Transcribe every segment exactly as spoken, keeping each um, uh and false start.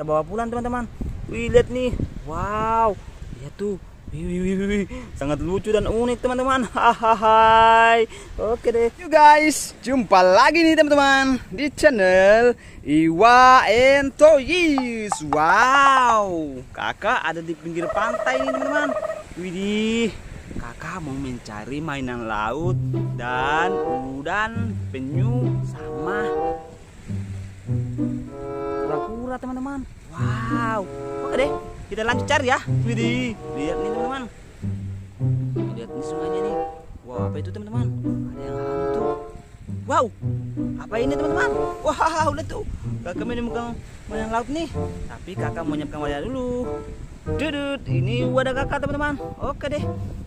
kita bawa pulang teman-teman. Wih, lihat nih, wow, lihat tuh, wih, wih, wih, wih. Sangat lucu dan unik teman-teman. Hahaha. Oke deh, you guys, jumpa lagi nih teman-teman di channel Iwa and Toys. Wow, kakak ada di pinggir pantai nih teman-teman. Widih, kakak mau mencari mainan laut dan udang penyu sama kura-kura teman-teman. Wow, oke deh, kita lanjut cari ya. Widih, lihat nih teman-teman, lihat nih sungainya nih. Wow, apa itu teman-teman? Ada yang hantu. Wow, apa ini teman-teman? Wow, udah tuh, kakak menemukan mainan laut nih. Tapi kakak mau menyiapkan wadah dulu. Dudut, ini wadah kakak teman-teman. Oke deh,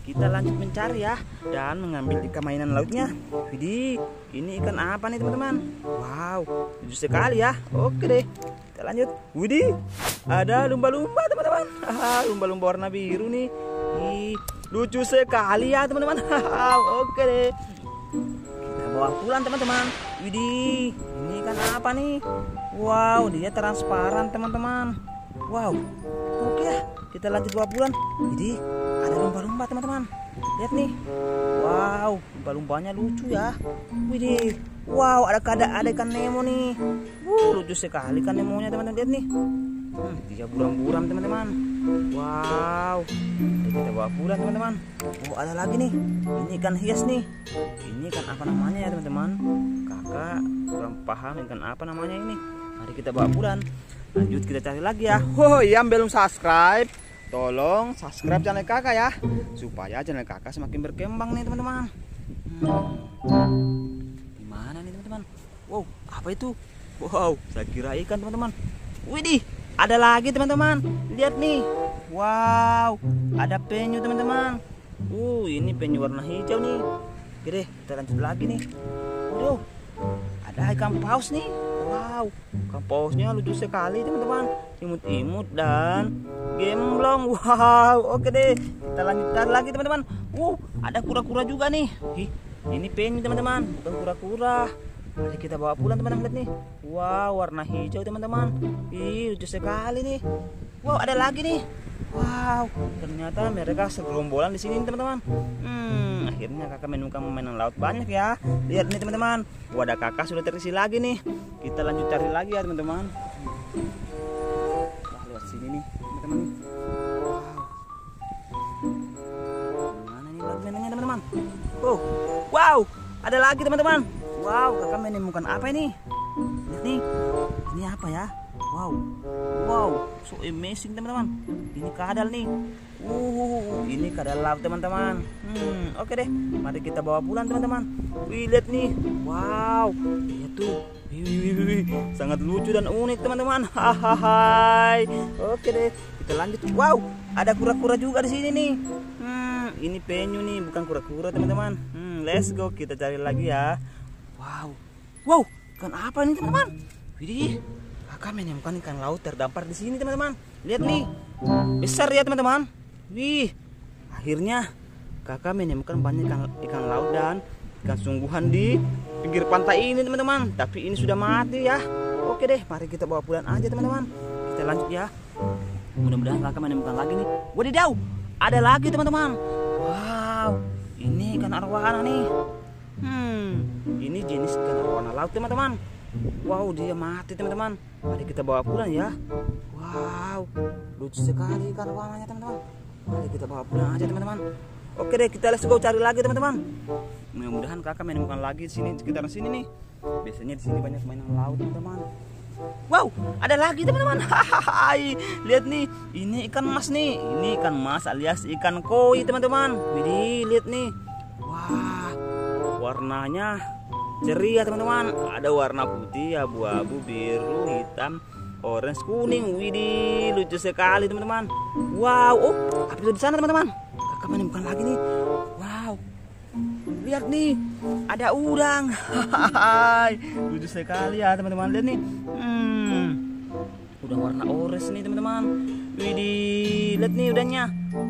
kita lanjut mencari ya dan mengambil ikan mainan lautnya. Widih, ini ikan apa nih teman-teman? Wow, lucu sekali ya. Oke deh, kita lanjut. Widih, ada lumba-lumba teman-teman. Lumba-lumba warna biru nih. Ih, lucu sekali ya teman-teman. Oke deh, kita bawa pulang teman-teman. Widih, ini ikan apa nih? Wow, dia transparan teman-teman. Wow, oke ya, kita lanjut bawa pulang. Jadi ada lumba-lumba teman-teman. Lihat nih, wow, lumba-lumbanya lucu ya. Widih, wow, ada kada ada ikan Nemo nih. Wuh, lucu sekali ikan Nemonya teman-teman. Lihat nih, hmm, dia buram-buram teman-teman. Wow, kita bawa pulang teman-teman. Oh, ada lagi nih, ini ikan hias nih. Ini ikan apa namanya ya teman-teman? Kakak kurang paham ikan apa namanya ini. Mari kita bawa pulang. Lanjut kita cari lagi ya. Oh, yang belum subscribe, tolong subscribe channel kakak ya, supaya channel kakak semakin berkembang nih teman-teman. Hmm, gimana nih teman-teman? Wow, apa itu? Wow, saya kira ikan teman-teman. Widih, ada lagi teman-teman. Lihat nih, wow, ada penyu teman-teman. Uh, ini penyu warna hijau nih. Oke deh, kita lanjut lagi nih. Waduh, ada ikan paus nih. Wow, ikan pausnya lucu sekali teman-teman. Imut-imut dan gemblong. Wow, oke deh, kita lanjutkan lagi teman-teman. Wow, ada kura-kura juga nih. Hi, ini penyu teman-teman, bukan kura-kura. Mari kita bawa pulang teman-teman. Lihat nih, wow, warna hijau teman-teman. Ih, lucu sekali nih. Wow, ada lagi nih. Wow, ternyata mereka segerombolan di sini teman-teman. Hmm, akhirnya kakak menemukan mainan laut banyak ya. Lihat nih teman-teman, wadah kakak sudah terisi lagi nih. Kita lanjut cari lagi ya teman-teman. Wah, lewat sini nih teman-teman. Wow, mana nih lagi mainannya teman-teman? Oh, wow, ada lagi teman-teman. Wow, kakak menemukan apa ini? Lihat nih, ini apa ya? Wow, wow, so amazing teman-teman. Ini kadal nih. Uh, ini kadal laut teman-teman. Hmm, oke okay deh, mari kita bawa pulang teman-teman. Wih, lihat nih, wow, lihat tuh, wih, wih, wih, wih. Sangat lucu dan unik teman-teman. Hahaha. Oke okay deh, kita lanjut. Wow, ada kura-kura juga di sini nih. Hmm, ini penyu nih, bukan kura-kura teman-teman. Hmm, let's go, kita cari lagi ya. Wow, wow, ikan apa nih teman-teman? Widih, kakak menemukan ikan laut terdampar di sini teman-teman. Lihat nih, besar ya teman-teman. Wih, akhirnya kakak menemukan banyak ikan, ikan laut dan ikan sungguhan di pinggir pantai ini teman-teman. Tapi ini sudah mati ya. Oke deh, mari kita bawa pulang aja teman-teman. Kita lanjut ya. Mudah-mudahan kakak menemukan lagi nih. Wadidaw, ada lagi teman-teman. Wow, ini ikan arwana nih. Hmm, ini jenis ikan arwana laut teman-teman. Wow, dia mati teman-teman. Mari kita bawa pulang ya. Wow, lucu sekali ikan warnanya teman-teman. Mari kita bawa pulang aja teman-teman. Oke deh, kita let's go cari lagi teman-teman. Mudah-mudahan kakak menemukan lagi sini sekitar sini nih. Biasanya di sini banyak mainan laut teman-teman. Wow, ada lagi teman-teman. Lihat nih, ini ikan mas nih. Ini ikan mas alias ikan koi teman-teman. Widih, lihat nih. Wah, warnanya ceria teman-teman. Ada warna putih, abu-abu, biru, hitam, orange, kuning. Widih, lucu sekali teman-teman. Wow, oh, apa itu di sana teman-teman? Kakak menemukan lagi nih. Wow, lihat nih, ada udang. Lucu sekali ya teman-teman. Lihat nih, hmm, udang warna orange nih teman-teman. Widih, lihat nih udangnya.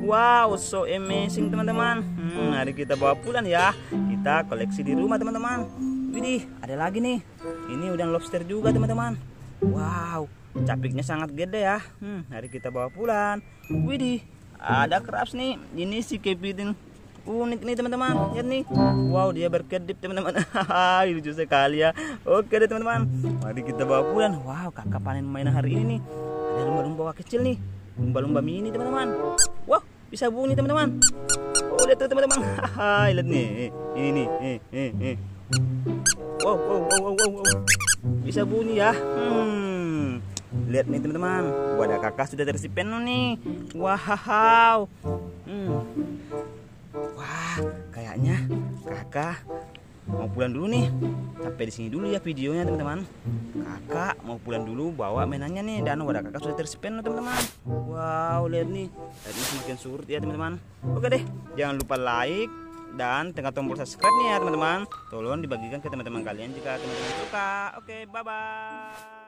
Wow, so amazing teman-teman. Hmm, mari kita bawa pulang ya. Kita koleksi di rumah teman-teman. Widih, ada lagi nih. Ini udang lobster juga teman-teman. Wow, Capiknya sangat gede ya. Hmm, hari kita bawa pulang. Widih, ada crabs nih. Ini si kepiting unik nih teman-teman. Lihat nih. Wow, dia berkedip teman-teman. Lucu sekali ya. Oke deh teman-teman, mari kita bawa pulang. Wow, kakak panen mainan hari ini nih. Ada lumba-lumba kecil nih. Lumba-lumba mini teman-teman. Wow, bisa bunyi teman-teman. Oh, lihat tuh teman-teman. Lihat nih. Ini nih. Eh, eh, eh. Wow, wow, wow, wow, wow. Bisa bunyi ya. Hmm. Lihat nih teman-teman, wadah kakak sudah terisi penuh nih. Wow. Hmm. Wah, kayaknya kakak mau pulang dulu nih. Sampai di sini dulu ya videonya teman-teman. Kakak mau pulang dulu bawa mainannya nih, dan wadah kakak sudah terisi penuh teman-teman. Wow, lihat nih. Tadi semakin surut ya teman-teman. Oke deh, jangan lupa like dan tekan tombol subscribe nih ya teman-teman. Tolong dibagikan ke teman-teman kalian jika teman-teman suka. Oke, bye-bye.